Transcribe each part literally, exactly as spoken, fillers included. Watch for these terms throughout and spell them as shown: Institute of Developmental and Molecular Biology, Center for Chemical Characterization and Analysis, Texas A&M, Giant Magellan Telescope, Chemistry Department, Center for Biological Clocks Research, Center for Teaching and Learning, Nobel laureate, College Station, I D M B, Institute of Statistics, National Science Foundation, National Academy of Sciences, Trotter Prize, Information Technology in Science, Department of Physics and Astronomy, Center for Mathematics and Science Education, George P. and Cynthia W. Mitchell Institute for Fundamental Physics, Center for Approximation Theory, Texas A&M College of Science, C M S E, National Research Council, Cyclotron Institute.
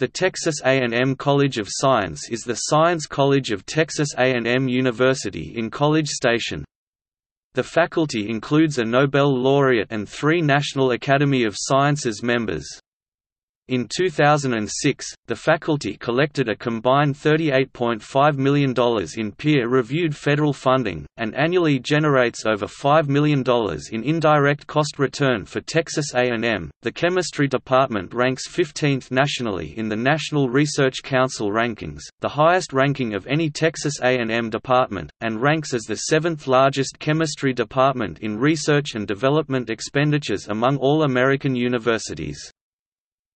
The Texas A and M College of Science is the science college of Texas A and M University in College Station. The faculty includes a Nobel laureate and three National Academy of Sciences members. In two thousand six, the faculty collected a combined thirty-eight point five million dollars in peer-reviewed federal funding, and annually generates over five million dollars in indirect cost return for Texas A and M. The Chemistry Department ranks fifteenth nationally in the National Research Council rankings, the highest ranking of any Texas A and M department, and ranks as the seventh largest chemistry department in research and development expenditures among all American universities.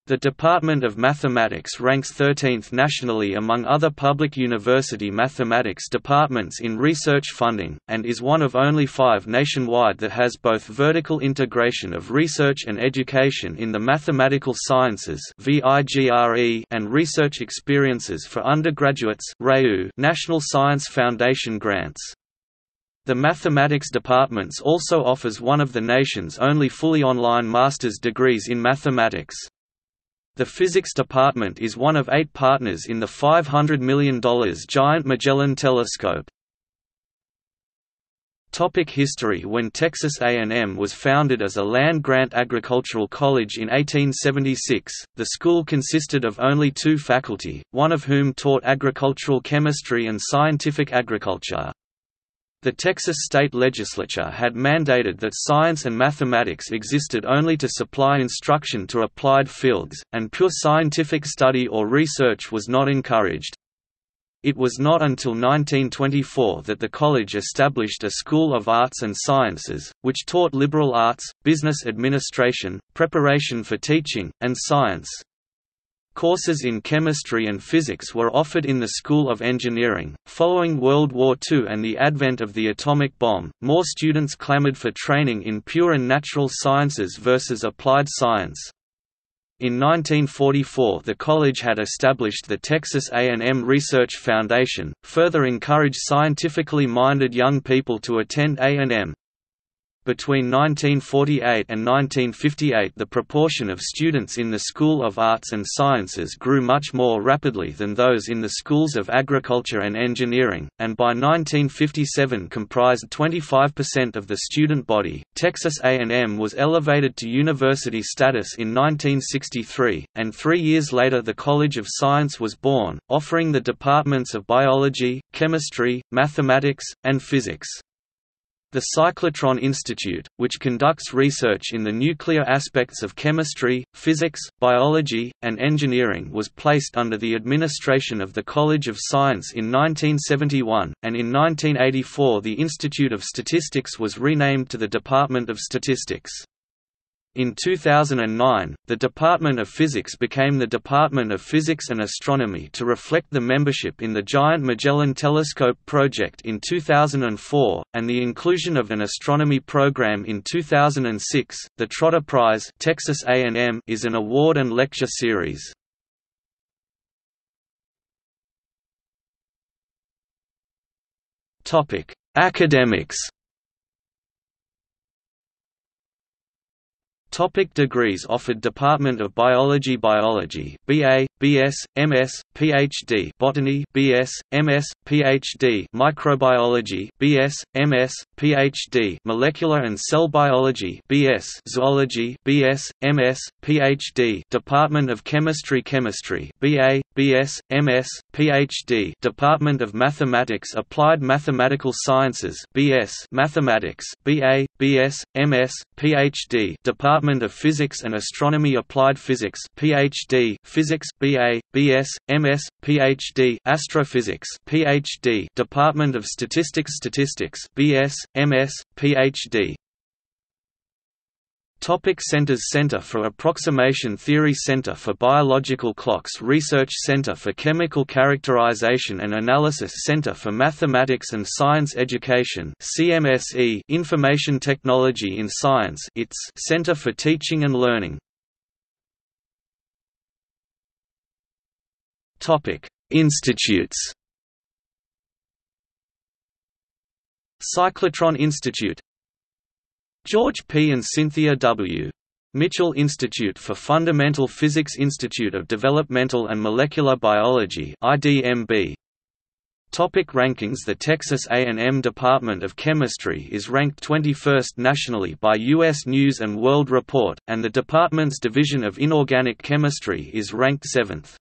The Department of Mathematics ranks thirteenth nationally among other public university mathematics departments in research funding, and is one of only five nationwide that has both vertical integration of research and education in the mathematical sciences and research experiences for undergraduates National Science Foundation grants. The mathematics departments also offers one of the nation's only fully online master's degrees in mathematics. The Physics Department is one of eight partners in the five hundred million dollar Giant Magellan Telescope. History. When Texas A and M was founded as a land-grant agricultural college in eighteen seventy-six, the school consisted of only two faculty, one of whom taught agricultural chemistry and scientific agriculture. The Texas state legislature had mandated that science and mathematics existed only to supply instruction to applied fields, and pure scientific study or research was not encouraged. It was not until nineteen twenty-four that the college established a School of Arts and Sciences, which taught liberal arts, business administration, preparation for teaching, and science. Courses in chemistry and physics were offered in the School of Engineering. Following World War Two and the advent of the atomic bomb, more students clamored for training in pure and natural sciences versus applied science. In nineteen forty-four, the college had established the Texas A and M Research Foundation, further encouraged scientifically minded young people to attend A and M. Between nineteen forty-eight and nineteen fifty-eight, the proportion of students in the School of Arts and Sciences grew much more rapidly than those in the schools of agriculture and engineering, and by nineteen fifty-seven comprised twenty-five percent of the student body. Texas A and M was elevated to university status in nineteen sixty-three, and three years later the College of Science was born, offering the departments of biology, chemistry, mathematics, and physics. The Cyclotron Institute, which conducts research in the nuclear aspects of chemistry, physics, biology, and engineering, was placed under the administration of the College of Science in nineteen seventy-one, and in nineteen eighty-four the Institute of Statistics was renamed to the Department of Statistics. In two thousand nine, the Department of Physics became the Department of Physics and Astronomy to reflect the membership in the Giant Magellan Telescope project in two thousand four, and the inclusion of an astronomy program in two thousand six. The Trotter Prize, Texas A and M, is an award and lecture series. Topic: Academics. Topic: Degrees offered. Department of Biology. Biology B A, B S, M S, Ph.D. Botany B S, M S, Ph.D. Microbiology B S, M S, Ph.D. Molecular and Cell Biology B S, Zoology B S, M S, Ph.D. Department of Chemistry. Chemistry B A, B S, M S, Ph.D. Department of Mathematics. Applied Mathematical Sciences B S, Mathematics B A, B S, M S, Ph.D. Department Department of Physics and Astronomy. Applied Physics Ph.D. Physics B A, B S, M S, Ph.D. Astrophysics Ph.D. Department of Statistics. Statistics B S, M S, Ph.D. Topic: Centers. Center for Approximation Theory, Center for Biological Clocks Research, Center for Chemical Characterization and Analysis, Center for Mathematics and Science Education (C M S E), Information Technology in Science (I T S), Center for Teaching and Learning. Topic: Institutes. Cyclotron Institute. George P. and Cynthia W. Mitchell Institute for Fundamental Physics, Institute of Developmental and Molecular Biology I D M B. Topic rankings. The Texas A and M Department of Chemistry is ranked twenty-first nationally by U S News and World Report, and the department's Division of Inorganic Chemistry is ranked seventh.